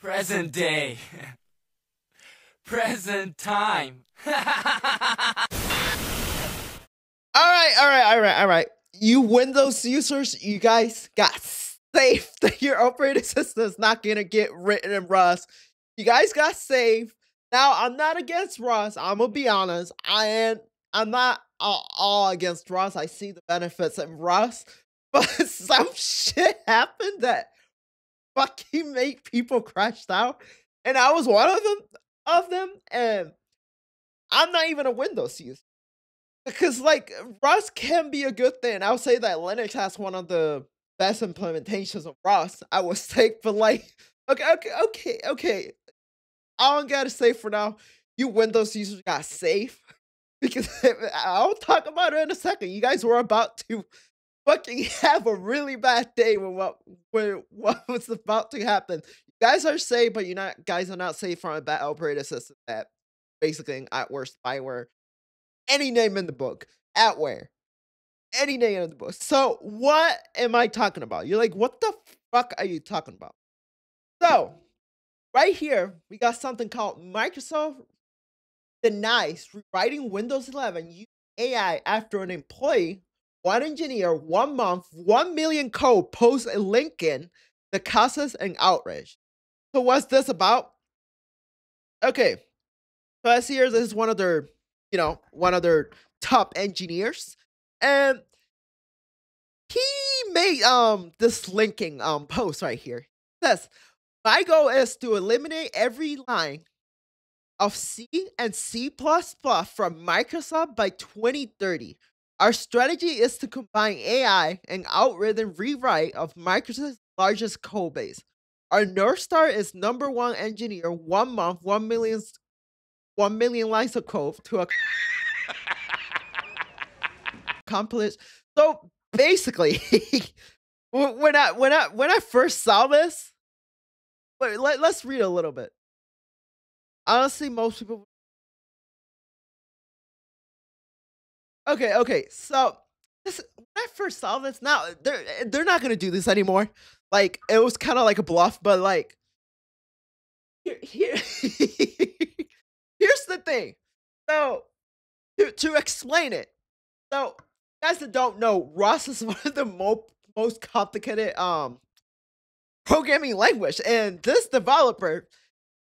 Present day. Present time. All right. You Windows users, you guys got safe that your operating system is not going to get written in Rust. You guys got safe. Now, I'm not against Rust. I'm going to be honest. I'm not all against Rust. I see the benefits in Rust. But some shit happened that fucking made people crashed out. And I was one of them. And I'm not even a Windows user. Because, like, Rust can be a good thing. I'll say that Linux has one of the best implementations of Rust, I would say. But, like, okay. All I gotta say for now, you Windows users got safe. Because I'll talk about it in a second. You guys were about to fucking have a really bad day when what was about to happen. You guys are safe, but guys are not safe from a bad operating system that basically at worst spyware. Any name in the book. Adware. Any name in the book. So what am I talking about? You're like, what the fuck are you talking about? So right here, we got something called Microsoft denies rewriting Windows 11 using AI after an employee, one engineer, 1 month, 1 million code posts a link in that causes an outrage. So what's this about? Okay. So I see here, this is one of their, you know, one of their top engineers. And he made this linking post right here. It says, my goal is to eliminate every line of C and C++ from Microsoft by 2030. Our strategy is to combine AI and algorithm rewrite of Microsoft's largest code base. Our North Star is number one engineer, 1 month, 1 million lines of code to accomplish. So basically, when I first saw this, wait, let's read a little bit. Honestly, most people. Okay. So this, when I first saw this, now they're not gonna do this anymore. Like it was kind of like a bluff, but like here's the thing. So to explain it, so guys that don't know, Rust is one of the most complicated programming language, and this developer.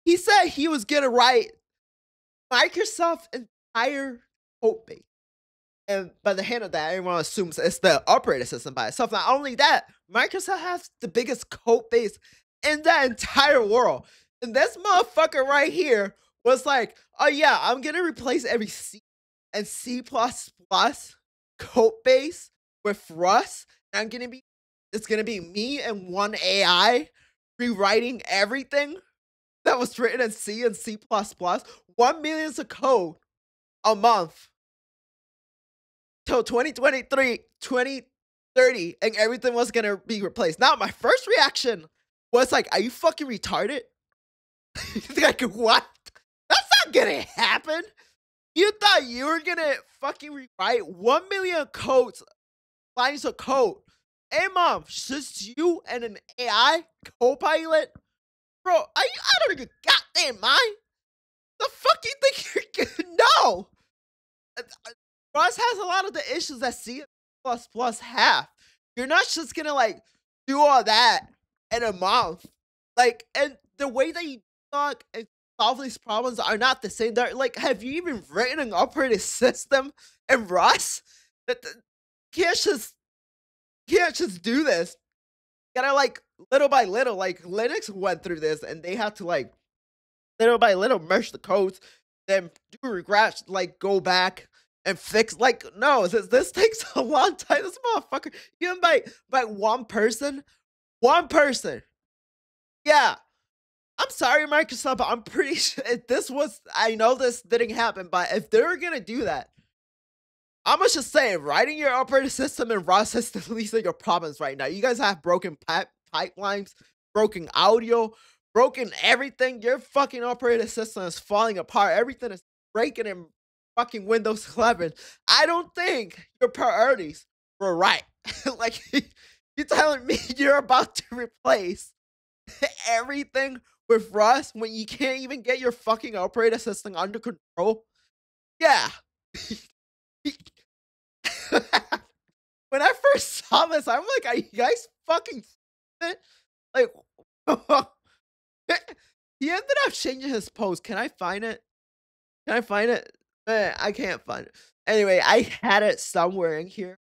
He said he was going to write Microsoft's entire code base. And by the hand of that, everyone assumes it's the operating system by itself. Not only that, Microsoft has the biggest code base in the entire world. And this motherfucker right here was like, oh yeah, I'm going to replace every C and C++ code base with Rust. And it's going to be me and one AI rewriting everything that was written in C and C++, 1 million of code a month till 2023, 2030, and everything was going to be replaced. Now, my first reaction was like, are you fucking retarded? Like, what? That's not going to happen. You thought you were going to fucking rewrite 1 million lines of code a month, just you and an AI co-pilot? Bro, are you out of your goddamn mind? The fuck you think you're good? No! Rust has a lot of the issues that C++ have. You're not just gonna, like, do all that in a month. Like, and the way that you talk and solve these problems are not the same. They're, like, have you even written an operating system in Rust? That can't just do this. Gotta, like, little by little, like Linux went through this and they had to like little by little merge the codes, then do regret, like go back and fix. Like, no, this takes a long time. This motherfucker, even by one person. Yeah. I'm sorry, Microsoft, but I'm pretty sure if this was, I know this didn't happen, but if they're gonna do that, I'm just saying, writing your operating system in Rust is the least of your problems right now. You guys have broken pipelines, broken audio, broken everything. Your fucking operating system is falling apart. Everything is breaking in fucking Windows 11. I don't think your priorities were right. Like, you're telling me you're about to replace everything with Rust when you can't even get your fucking operating system under control? Yeah. When I first saw this, I'm like, are you guys fucking stupid? Like, he ended up changing his post. Can I find it? Can I find it? I can't find it. Anyway, I had it somewhere in here.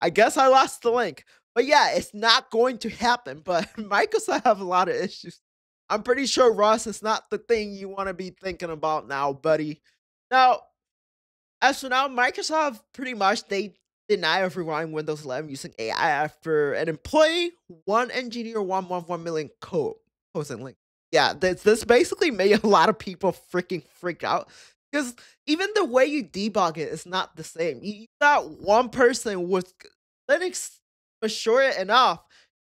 I guess I lost the link. But yeah, it's not going to happen. But Microsoft have a lot of issues. I'm pretty sure, Rust, it's not the thing you want to be thinking about now, buddy. Now, as for now, Microsoft pretty much, they deny everyone Windows 11 using AI after an employee, one engineer, 1 million code posting link. Yeah, this basically made a lot of people freaking freak out. Because even the way you debug it is not the same. You got one person with Linux mature enough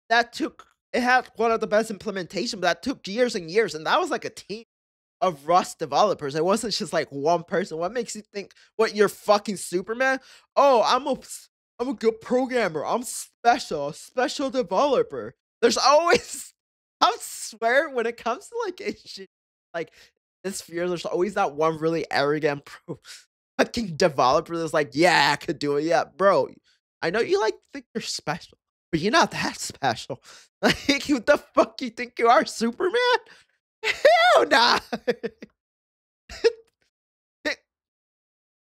that took, it had one of the best implementations that took years and years. And that was like a team of Rust developers. It wasn't just like one person. What makes you think, what, you're fucking Superman? Oh, I'm a good programmer. I'm special, a special developer. There's always, I swear when it comes to like engineering, like, this fear, there's always that one really arrogant fucking developer that's like, yeah, I could do it. Yeah, bro, I know you like think you're special, but you're not that special. Like, what the fuck you think you are, Superman? Hell nah.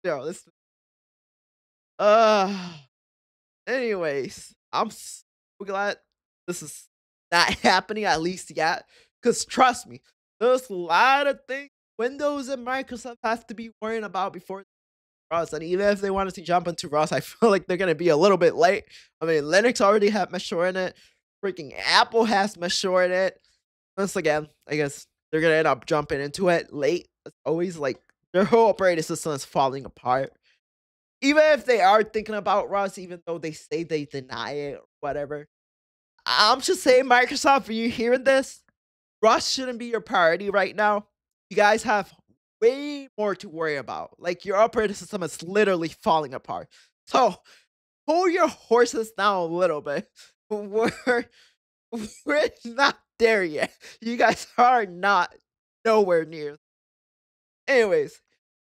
Yo, this. Anyways, I'm so glad this is not happening, at least yet, because trust me, there's a lot of things Windows and Microsoft have to be worrying about before Rust. And even if they wanted to jump into Rust, I feel like they're going to be a little bit late. I mean, Linux already had Mesh in it. Freaking Apple has Mesh in it. Once again, I guess they're going to end up jumping into it late. It's always like their whole operating system is falling apart. Even if they are thinking about Rust, even though they say they deny it or whatever. I'm just saying, Microsoft, are you hearing this? Rust shouldn't be your priority right now. You guys have way more to worry about. Like, your operating system is literally falling apart. So, hold your horses down a little bit. We're not there yet. You guys are not nowhere near. Anyways,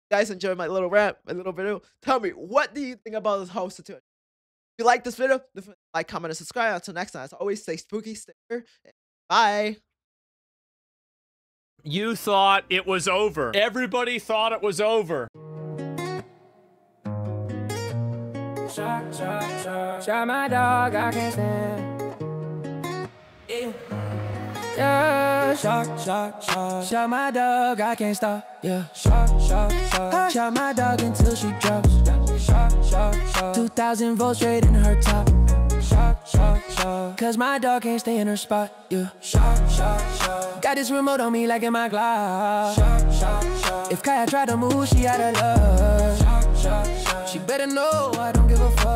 you guys enjoyed my little rant, my little video. Tell me, what do you think about this whole situation? If you like this video, like, comment, and subscribe. Until next time, as always, stay spooky, stay here. Bye. You thought it was over. Everybody thought it was over. Shot, shot, shot. Shot my dog, I can't stand. Yeah. Yeah. Shot, shot, shot. Shot my dog, I can't stop. Yeah. Shot, shot, shot. Shot my dog until she drops. Shot, shot, shot. 2,000 volts straight in her top. Shot, shot, shot. Cause my dog can't stay in her spot, yeah. Shot, shot, shot. Got this remote on me like in my Glock. Shot, shot, shot. If Kaya tried to move, she out of love. Shot, shot, shot. She better know I don't give a fuck.